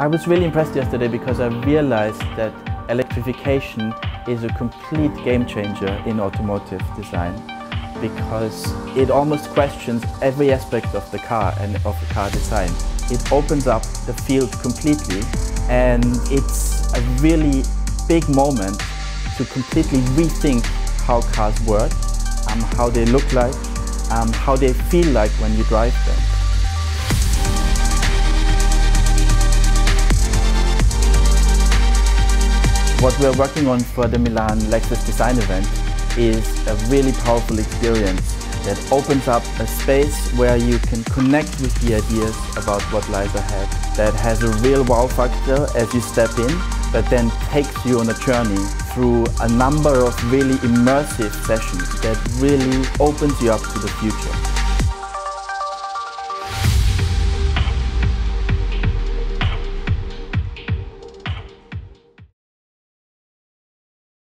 I was really impressed yesterday because I realized that electrification is a complete game changer in automotive design, because it almost questions every aspect of the car and of the car design. It opens up the field completely, and it's a really big moment to completely rethink how cars work, how they look like, how they feel like when you drive them. What we're working on for the Milan Lexus design event is a really powerful experience that opens up a space where you can connect with the ideas about what lies ahead, that has a real wow factor as you step in, but then takes you on a journey through a number of really immersive sessions that really opens you up to the future.